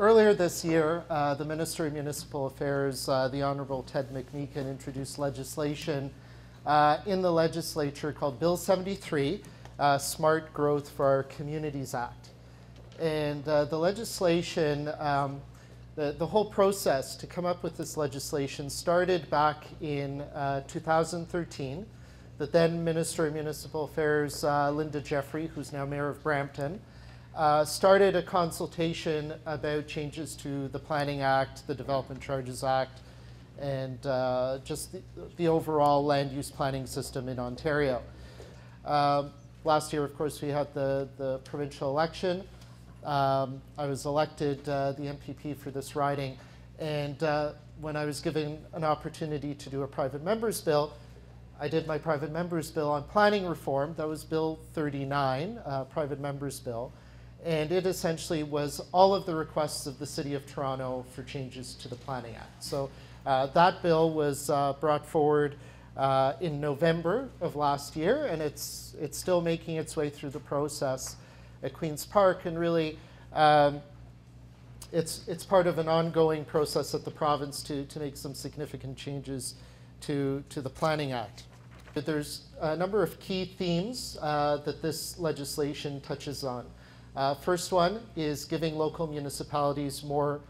Earlier this year, the Minister of Municipal Affairs, the Honourable Ted McMeekin, introduced legislation in the legislature called Bill 73, Smart Growth for Our Communities Act. And the legislation, the whole process to come up with this legislation started back in 2013. The then Minister of Municipal Affairs, Linda Jeffrey, who's now Mayor of Brampton, started a consultation about changes to the Planning Act, the Development Charges Act, and just the overall land use planning system in Ontario. Last year, of course, we had the provincial election. I was elected the MPP for this riding, and when I was given an opportunity to do a private member's bill, I did my private member's bill on planning reform. That was Bill 39, private member's bill. And it essentially was all of the requests of the City of Toronto for changes to the Planning Act. So that bill was brought forward in November of last year, and it's still making its way through the process at Queen's Park. And really, it's part of an ongoing process at the province to make some significant changes to the Planning Act. But there's a number of key themes that this legislation touches on. First one is giving local municipalities more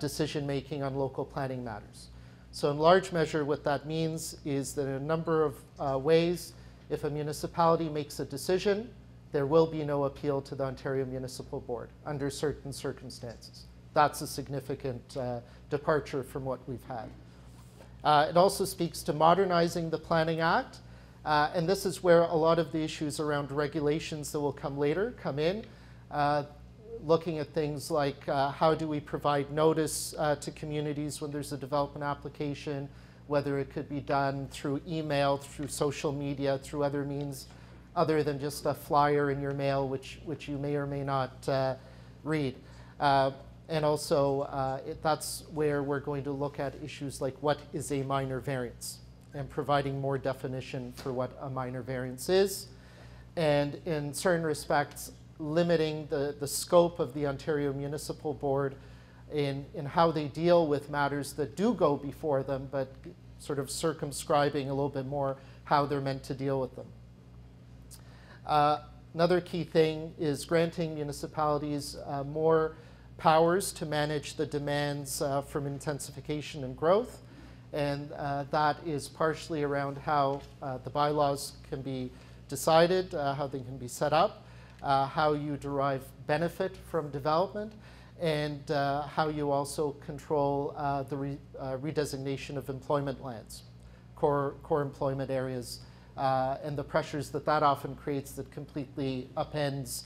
decision-making on local planning matters. So in large measure, what that means is that in a number of ways, if a municipality makes a decision, there will be no appeal to the Ontario Municipal Board under certain circumstances. That's a significant departure from what we've had. It also speaks to modernizing the Planning Act, and this is where a lot of the issues around regulations that will come later come in. Looking at things like how do we provide notice to communities when there's a development application, whether it could be done through email, through social media, through other means other than just a flyer in your mail, which you may or may not read. And also, that's where we're going to look at issues like what is a minor variance and providing more definition for what a minor variance is. And in certain respects, limiting the scope of the Ontario Municipal Board in how they deal with matters that do go before them, but sort of circumscribing a little bit more how they're meant to deal with them. Another key thing is granting municipalities more powers to manage the demands from intensification and growth, and that is partially around how the bylaws can be decided, how they can be set up, how you derive benefit from development, and how you also control the redesignation of employment lands, core employment areas, and the pressures that often creates that completely upends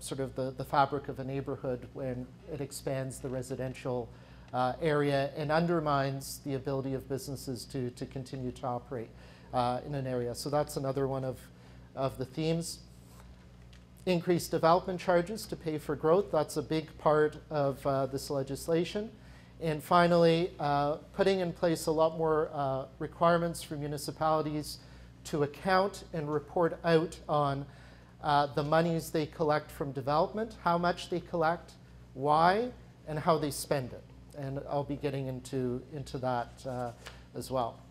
sort of the fabric of a neighborhood when it expands the residential area and undermines the ability of businesses to continue to operate in an area. So that's another one of the themes. Increased development charges to pay for growth. That's a big part of this legislation. And finally, putting in place a lot more requirements for municipalities to account and report out on the monies they collect from development, how much they collect, why, and how they spend it. And I'll be getting into that as well.